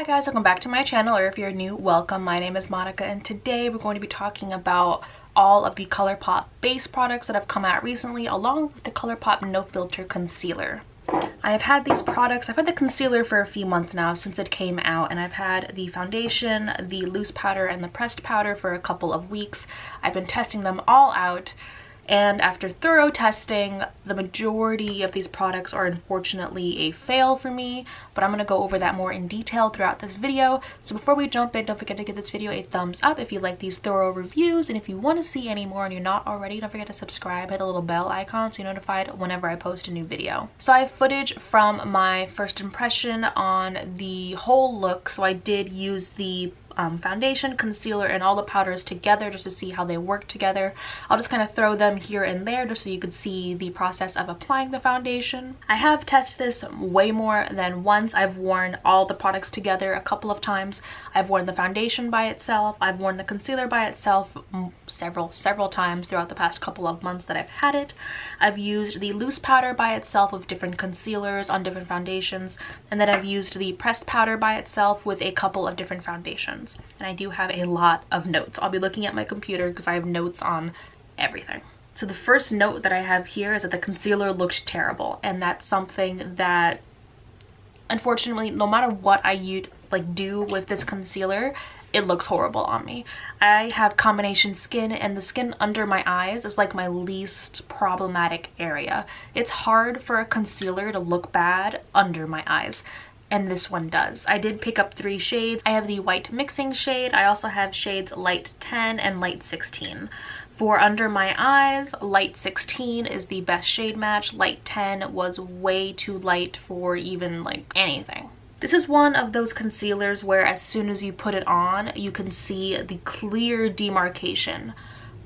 Hi guys, welcome back to my channel, or if you're new, welcome. My name is Monica, and today we're going to be talking about all of the ColourPop base products that have come out recently, along with the ColourPop No Filter Concealer. I have had these products, I've had the concealer for a few months now since it came out, and I've had the foundation, the loose powder, and the pressed powder for a couple of weeks. I've been testing them all out, and after thorough testing, the majority of these products are unfortunately a fail for me, but I'm going to go over that more in detail throughout this video. So before we jump in, don't forget to give this video a thumbs up if you like these thorough reviews, and if you want to see any more and you're not already, don't forget to subscribe, hit the little bell icon so you're notified whenever I post a new video. So I have footage from my first impression on the whole look, so I did use the foundation, concealer, and all the powders together just to see how they work together. I'll just kind of throw them here and there just so you could see the process of applying the foundation. I have tested this way more than once. I've worn all the products together a couple of times. I've worn the foundation by itself. I've worn the concealer by itself several times throughout the past couple of months that I've had it. I've used the loose powder by itself with different concealers on different foundations, and then I've used the pressed powder by itself with a couple of different foundations. And I do have a lot of notes. I'll be looking at my computer because I have notes on everything. So the first note that I have here is that the concealer looked terrible, and that's something that, unfortunately, no matter what I do with this concealer, it looks horrible on me. I have combination skin, and the skin under my eyes is like my least problematic area. It's hard for a concealer to look bad under my eyes, and this one does. I did pick up 3 shades. I have the white mixing shade. I also have shades light 10 and light 16. For under my eyes, light 16 is the best shade match. Light 10 was way too light for even anything. This is one of those concealers where as soon as you put it on, you can see the clear demarcation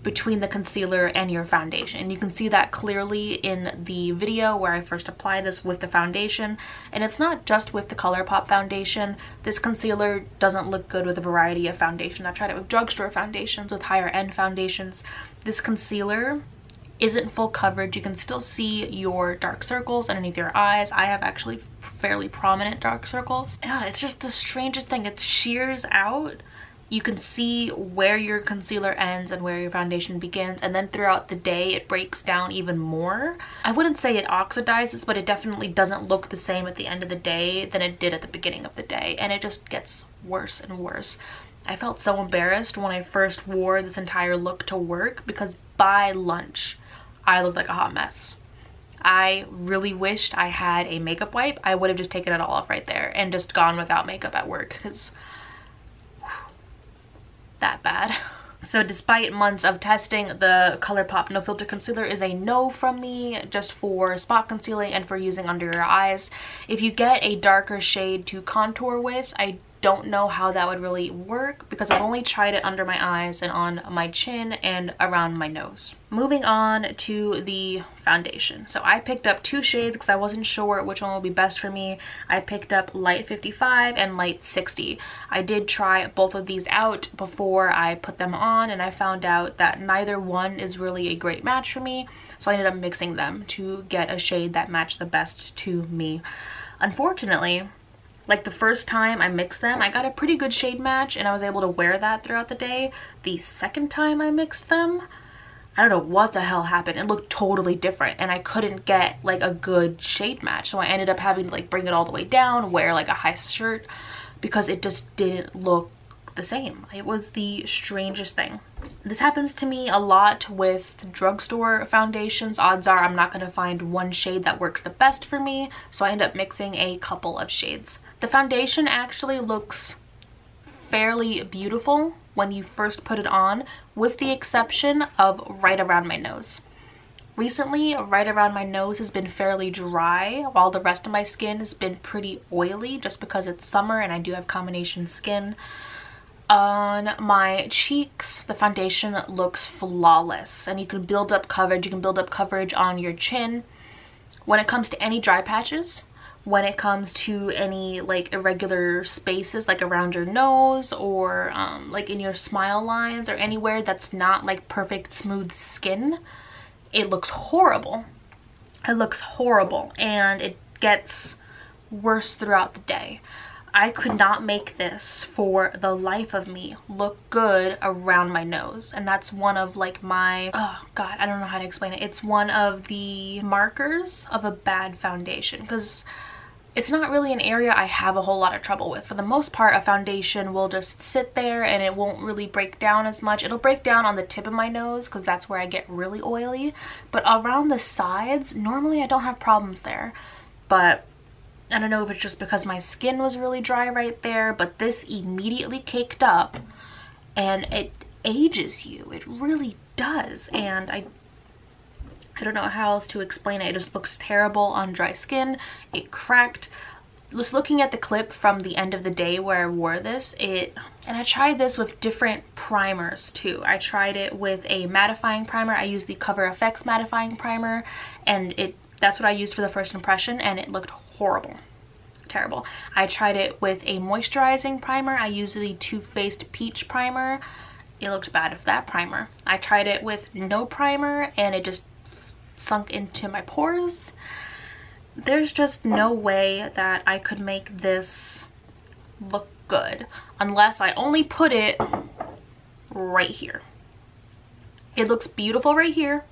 between the concealer and your foundation. And you can see that clearly in the video where I first applied this with the foundation. And it's not just with the ColourPop foundation. This concealer doesn't look good with a variety of foundation. I've tried it with drugstore foundations, with higher end foundations. This concealer isn't full coverage. You can still see your dark circles underneath your eyes. I have actually fairly prominent dark circles. Yeah, it's just the strangest thing. It shears out. You can see where your concealer ends and where your foundation begins, and then throughout the day it breaks down even more. I wouldn't say it oxidizes, but it definitely doesn't look the same at the end of the day than it did at the beginning of the day, and it just gets worse and worse. I felt so embarrassed when I first wore this entire look to work because by lunch I looked like a hot mess. I really wished I had a makeup wipe. I would have just taken it all off right there and just gone without makeup at work, because that bad. So despite months of testing, the ColourPop No Filter Concealer is a no from me, just for spot concealing and for using under your eyes. If you get a darker shade to contour with, I don't know how that would really work because I've only tried it under my eyes and on my chin and around my nose. Moving on to the foundation. So I picked up 2 shades because I wasn't sure which one would be best for me. I picked up light 55 and light 60. I did try both of these out before I put them on, and I found out that neither one is really a great match for me, so I ended up mixing them to get a shade that matched the best to me. Unfortunately, like the first time I mixed them, I got a pretty good shade match and I was able to wear that throughout the day. The second time I mixed them, I don't know what the hell happened. It looked totally different and I couldn't get like a good shade match. So I ended up having to bring it all the way down, wear like a high shirt, because it just didn't look the same. It was the strangest thing. This happens to me a lot with drugstore foundations. Odds are I'm not going to find one shade that works the best for me, so I end up mixing a couple of shades. The foundation actually looks fairly beautiful when you first put it on, with the exception of right around my nose. Recently, right around my nose has been fairly dry, while the rest of my skin has been pretty oily just because it's summer and I do have combination skin. On my cheeks, the foundation looks flawless, and you can build up coverage. You can build up coverage on your chin. When it comes to any dry patches, when it comes to any irregular spaces around your nose or in your smile lines or anywhere that's not perfect smooth skin, it looks horrible. It looks horrible, and it gets worse throughout the day. I could not make this for the life of me look good around my nose. And that's one of like my, oh god, I don't know how to explain it. It's one of the markers of a bad foundation, because it's not really an area I have a whole lot of trouble with. For the most part, a foundation will just sit there and it won't really break down as much. It'll break down on the tip of my nose because that's where I get really oily. But around the sides, normally I don't have problems there. But I don't know if it's just because my skin was really dry right there, but this immediately caked up and it ages you. It really does. And I don't know how else to explain it. It just looks terrible on dry skin. It cracked. Just looking at the clip from the end of the day where I wore this, and I tried this with different primers too. I tried it with a mattifying primer. I used the Cover Effects mattifying primer, and that's what I used for the first impression, and it looked horrible. Terrible. I tried it with a moisturizing primer. I used the Too Faced Peach Primer. It looked bad with that primer. I tried it with no primer, and it just sunk into my pores. There's just no way that I could make this look good unless I only put it right here. It looks beautiful right here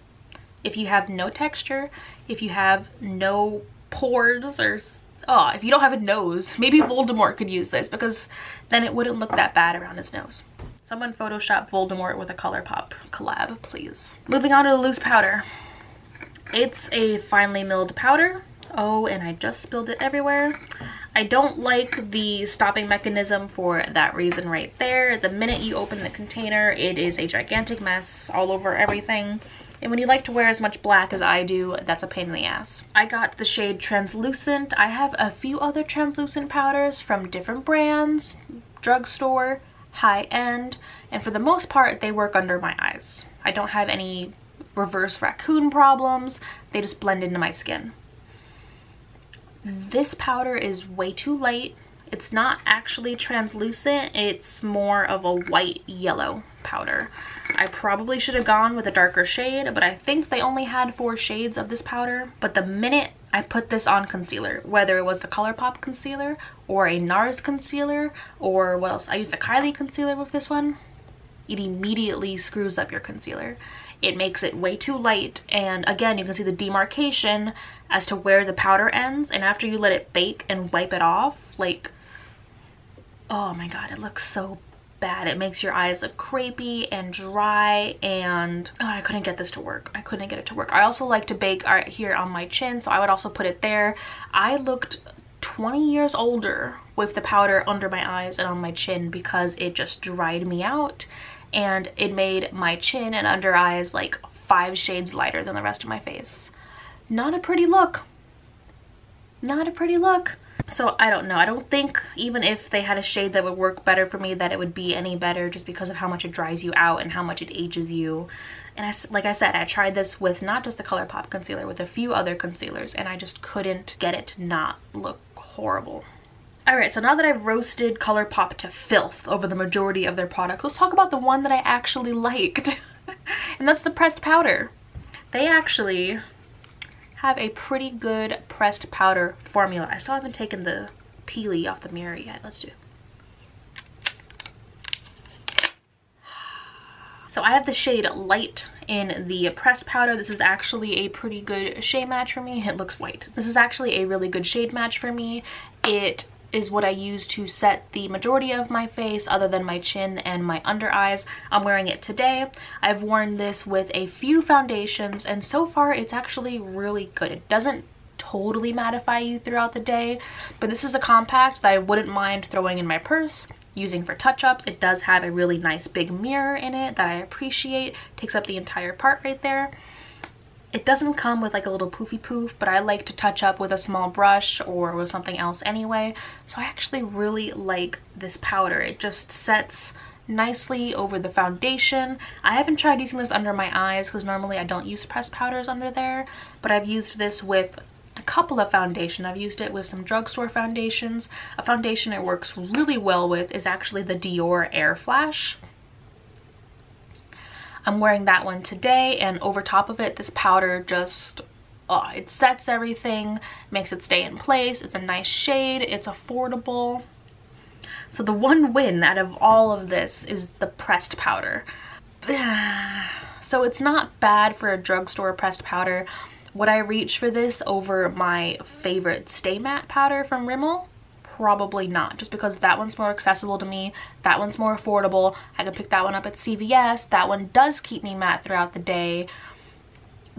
if you have no texture, if you have no pores, or if you don't have a nose. Maybe Voldemort could use this, because then it wouldn't look that bad around his nose. Someone Photoshop Voldemort with a ColourPop collab, please. Moving on to the loose powder. It's a finely milled powder. Oh, and I just spilled it everywhere. I don't like the stopping mechanism for that reason right there. The minute you open the container, it is a gigantic mess all over everything. And when you like to wear as much black as I do, that's a pain in the ass. I got the shade Translucent. I have a few other translucent powders from different brands, drugstore, high-end, and for the most part, they work under my eyes. I don't have any reverse raccoon problems. They just blend into my skin. This powder is way too light. It's not actually translucent. It's more of a white yellow powder. I probably should have gone with a darker shade, but I think they only had 4 shades of this powder. But the minute I put this on concealer, whether it was the ColourPop concealer or a NARS concealer, or what else, I used the Kylie concealer with this one, it immediately screws up your concealer. It makes it way too light, and again, you can see the demarcation as to where the powder ends, and after you let it bake and wipe it off, like, oh my god, it looks so bad. It makes your eyes look crepey and dry, and oh, I couldn't get this to work. I couldn't get it to work. I also like to bake right here on my chin, so I would also put it there. I looked 20 years older with the powder under my eyes and on my chin, because it just dried me out. And it made my chin and under eyes like 5 shades lighter than the rest of my face. Not a pretty look. Not a pretty look. So I don't know. I don't think even if they had a shade that would work better for me that it would be any better, just because of how much it dries you out and how much it ages you. And like I said, I tried this with not just the ColourPop concealer, with a few other concealers, and I just couldn't get it to not look horrible. Alright, so now that I've roasted ColourPop to filth over the majority of their products, let's talk about the one that I actually liked. And that's the pressed powder. They actually have a pretty good pressed powder formula. I still haven't taken the peely off the mirror yet. Let's do it. So I have the shade Light in the pressed powder. This is actually a pretty good shade match for me. It looks white. This is actually a really good shade match for me. It is what I use to set the majority of my face other than my chin and my under eyes. I'm wearing it today. I've worn this with a few foundations, and so far it's actually really good. It doesn't totally mattify you throughout the day, but this is a compact that I wouldn't mind throwing in my purse, using for touch-ups. It does have a really nice big mirror in it that I appreciate. It takes up the entire part right there. It doesn't come with like a little poofy poof, but I like to touch up with a small brush or with something else anyway. So I actually really like this powder. It just sets nicely over the foundation. I haven't tried using this under my eyes because normally I don't use pressed powders under there, but I've used this with a couple of foundations. I've used it with some drugstore foundations. A foundation it works really well with is actually the Dior Air Flash. I'm wearing that one today, and over top of it, this powder just, oh, it sets everything, makes it stay in place. It's a nice shade, it's affordable, So the one win out of all of this is the pressed powder. So it's not bad for a drugstore pressed powder. Would I reach for this over my favorite Stay Matte powder from Rimmel? Probably not, just because that one's more accessible to me, that one's more affordable, I can pick that one up at CVS, that one does keep me matte throughout the day.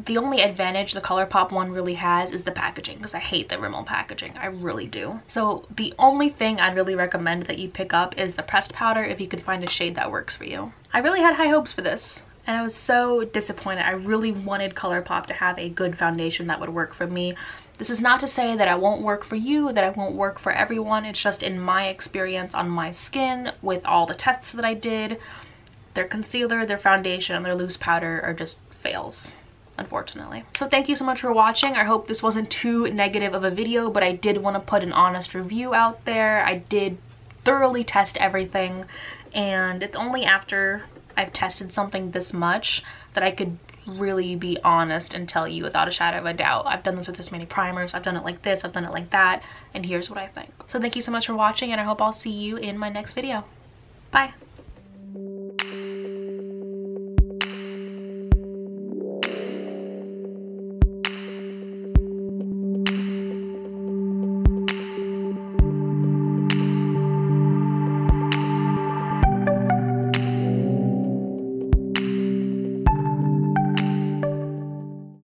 The only advantage the ColourPop one really has is the packaging, because I hate the Rimmel packaging, I really do. So the only thing I'd really recommend that you pick up is the pressed powder if you can find a shade that works for you. I really had high hopes for this, and I was so disappointed. I really wanted ColourPop to have a good foundation that would work for me. This is not to say that it won't work for you, that it won't work for everyone. It's just in my experience on my skin with all the tests that I did, their concealer, their foundation, and their loose powder are just fails, unfortunately. So thank you so much for watching. I hope this wasn't too negative of a video, but I did want to put an honest review out there. I did thoroughly test everything, and it's only after I've tested something this much that I could really be honest and tell you without a shadow of a doubt, I've done this with this many primers, I've done it like this, I've done it like that, and here's what I think. So thank you so much for watching, and I hope I'll see you in my next video. Bye!